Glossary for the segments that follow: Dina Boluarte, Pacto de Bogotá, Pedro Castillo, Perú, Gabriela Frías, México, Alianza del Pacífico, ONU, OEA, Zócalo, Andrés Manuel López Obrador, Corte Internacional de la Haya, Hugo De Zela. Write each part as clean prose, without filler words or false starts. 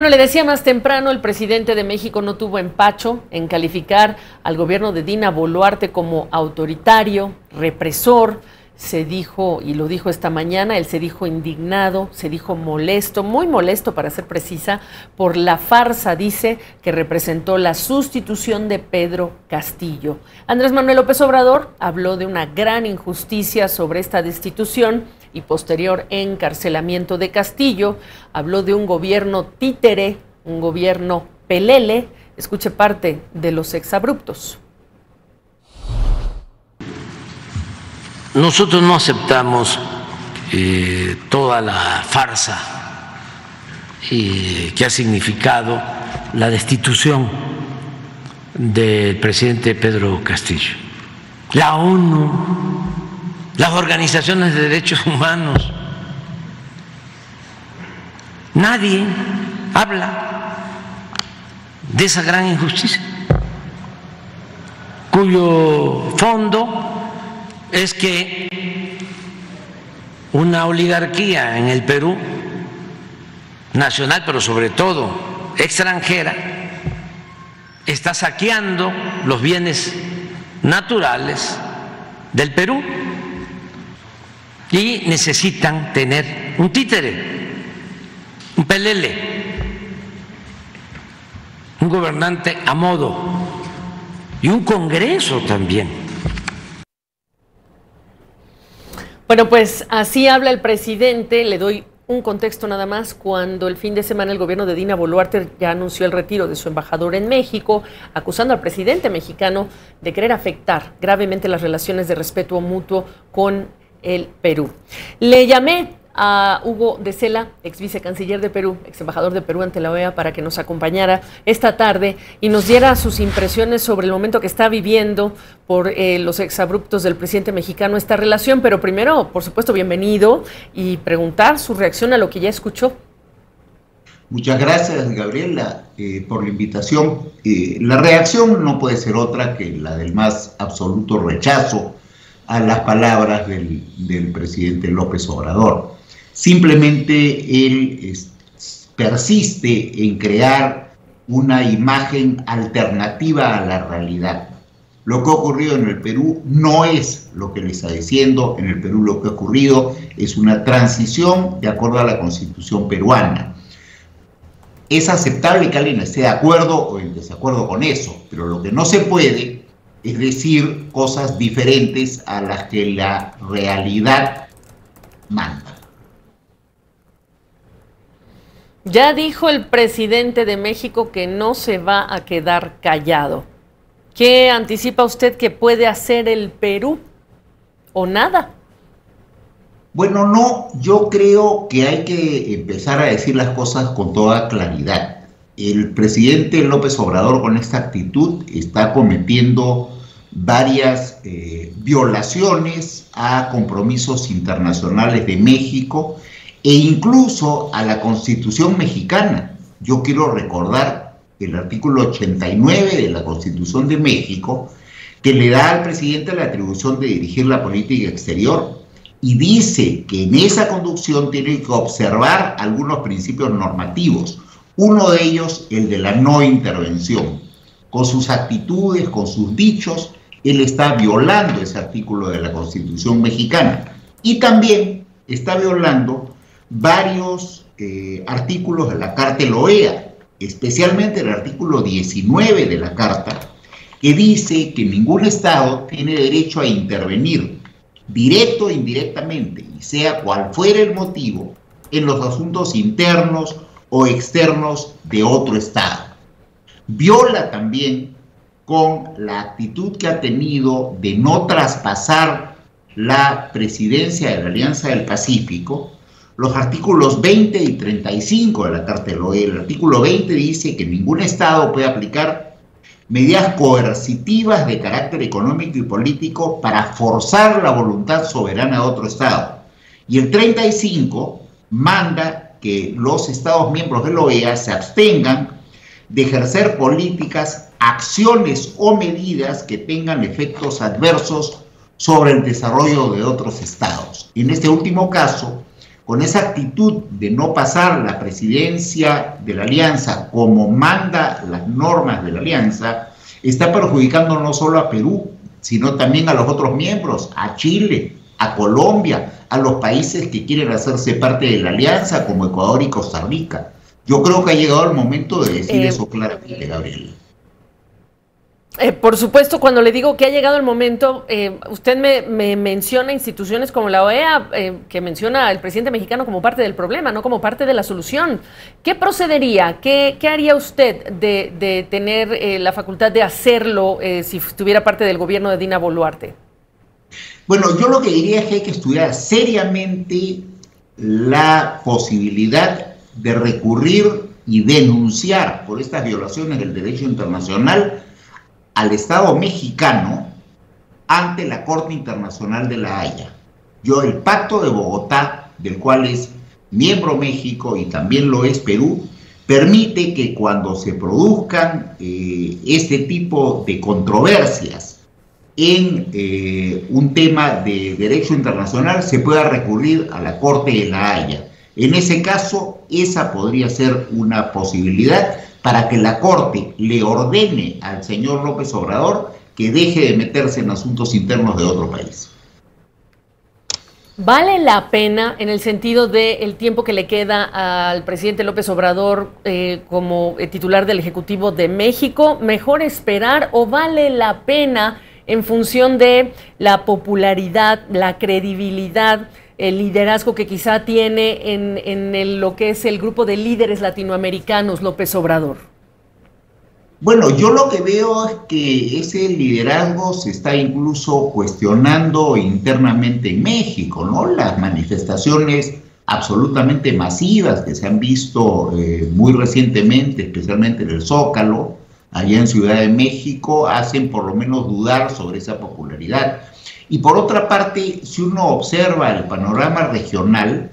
Bueno, le decía más temprano, el presidente de México no tuvo empacho en calificar al gobierno de Dina Boluarte como autoritario, represor. Se dijo, y lo dijo esta mañana, él se dijo indignado, se dijo molesto, muy molesto para ser precisa, por la farsa, dice, que representó la sustitución de Pedro Castillo. Andrés Manuel López Obrador habló de una gran injusticia sobre esta destitución y posterior encarcelamiento de Castillo, habló de un gobierno títere, un gobierno pelele. Escuche parte de los exabruptos. Nosotros no aceptamos toda la farsa que ha significado la destitución del presidente Pedro Castillo. La ONU, las organizaciones de derechos humanos, nadie habla de esa gran injusticia, cuyo fondo es que una oligarquía en el Perú, nacional pero sobre todo extranjera, está saqueando los bienes naturales del Perú y necesitan tener un títere, un pelele, un gobernante a modo y un Congreso también. Bueno, pues así habla el presidente. Le doy un contexto nada más. Cuando el fin de semana el gobierno de Dina Boluarte ya anunció el retiro de su embajador en México, acusando al presidente mexicano de querer afectar gravemente las relaciones de respeto mutuo con el Perú. Le llamé a Hugo De Zela, ex vicecanciller de Perú, ex embajador de Perú ante la OEA, para que nos acompañara esta tarde y nos diera sus impresiones sobre el momento que está viviendo por los exabruptos del presidente mexicano esta relación. Pero primero, por supuesto, bienvenido y preguntar su reacción a lo que ya escuchó. Muchas gracias, Gabriela, por la invitación. La reacción no puede ser otra que la del más absoluto rechazo a las palabras del presidente López Obrador. Simplemente él persiste en crear una imagen alternativa a la realidad. Lo que ha ocurrido en el Perú no es lo que le está diciendo. En el Perú lo que ha ocurrido es una transición de acuerdo a la Constitución peruana. Es aceptable que alguien esté de acuerdo o en desacuerdo con eso, pero lo que no se puede es decir cosas diferentes a las que la realidad manda. Ya dijo el presidente de México que no se va a quedar callado. ¿Qué anticipa usted que puede hacer el Perú? ¿O nada? Bueno, no, yo creo que hay que empezar a decir las cosas con toda claridad. El presidente López Obrador con esta actitud está cometiendo varias violaciones a compromisos internacionales de México e incluso a la Constitución mexicana. Yo quiero recordar el artículo 89 de la Constitución de México, que le da al presidente la atribución de dirigir la política exterior, y dice que en esa conducción tiene que observar algunos principios normativos, uno de ellos el de la no intervención. Con sus actitudes, con sus dichos, él está violando ese artículo de la Constitución mexicana, y también está violando varios artículos de la Carta de la OEA, especialmente el artículo 19 de la Carta, que dice que ningún Estado tiene derecho a intervenir, directo o indirectamente, y sea cual fuera el motivo, en los asuntos internos o externos de otro Estado. Viola también con la actitud que ha tenido de no traspasar la presidencia de la Alianza del Pacífico, los artículos 20 y 35 de la Carta de la OEA. El artículo 20 dice que ningún Estado puede aplicar medidas coercitivas de carácter económico y político para forzar la voluntad soberana de otro Estado. Y el 35 manda que los Estados miembros de la OEA se abstengan de ejercer políticas, acciones o medidas que tengan efectos adversos sobre el desarrollo de otros Estados. En este último caso, con esa actitud de no pasar la presidencia de la Alianza como manda las normas de la Alianza, está perjudicando no solo a Perú, sino también a los otros miembros, a Chile, a Colombia, a los países que quieren hacerse parte de la Alianza, como Ecuador y Costa Rica. Yo creo que ha llegado el momento de decir eso claramente, Gabriela. Por supuesto, cuando le digo que ha llegado el momento, usted me menciona instituciones como la OEA, que menciona al presidente mexicano como parte del problema, no como parte de la solución. ¿Qué procedería? ¿Qué haría usted de tener la facultad de hacerlo si estuviera parte del gobierno de Dina Boluarte? Bueno, yo lo que diría es que hay que estudiar seriamente la posibilidad de recurrir y denunciar por estas violaciones del derecho internacional al Estado mexicano ante la Corte Internacional de la Haya. El Pacto de Bogotá, del cual es miembro México y también lo es Perú, permite que cuando se produzcan este tipo de controversias en un tema de derecho internacional, se pueda recurrir a la Corte de la Haya. En ese caso, esa podría ser una posibilidad para que la Corte le ordene al señor López Obrador que deje de meterse en asuntos internos de otro país. ¿Vale la pena, en el sentido del tiempo que le queda al presidente López Obrador como titular del Ejecutivo de México, mejor esperar, o vale la pena en función de la popularidad, la credibilidad, el liderazgo que quizá tiene en lo que es el grupo de líderes latinoamericanos López Obrador? Bueno, yo lo que veo es que ese liderazgo se está incluso cuestionando internamente en México, ¿no? Las manifestaciones absolutamente masivas que se han visto muy recientemente, especialmente en el Zócalo, allá en Ciudad de México, hacen por lo menos dudar sobre esa popularidad. Y por otra parte, si uno observa el panorama regional,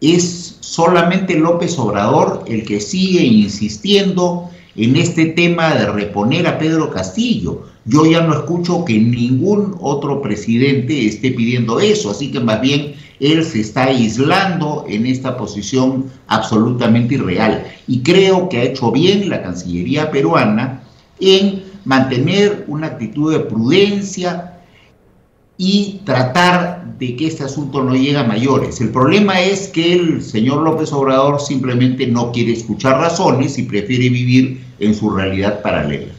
es solamente López Obrador el que sigue insistiendo en este tema de reponer a Pedro Castillo. Yo ya no escucho que ningún otro presidente esté pidiendo eso, así que más bien él se está aislando en esta posición absolutamente irreal. Y creo que ha hecho bien la Cancillería peruana en mantener una actitud de prudencia y tratar de que este asunto no llegue a mayores. El problema es que el señor López Obrador simplemente no quiere escuchar razones y prefiere vivir en su realidad paralela.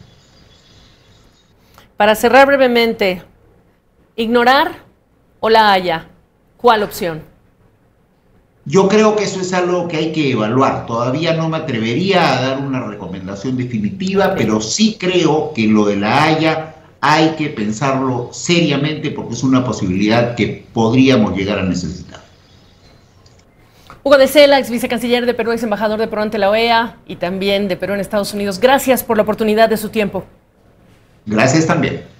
Para cerrar brevemente, ¿ignorar o la Haya? ¿Cuál opción? Yo creo que eso es algo que hay que evaluar. Todavía no me atrevería a dar una recomendación definitiva, pero sí creo que lo de la Haya hay que pensarlo seriamente, porque es una posibilidad que podríamos llegar a necesitar. Hugo De Zela, ex vicecanciller de Perú, ex embajador de Perú ante la OEA y también de Perú en Estados Unidos. Gracias por la oportunidad de su tiempo. Gracias también.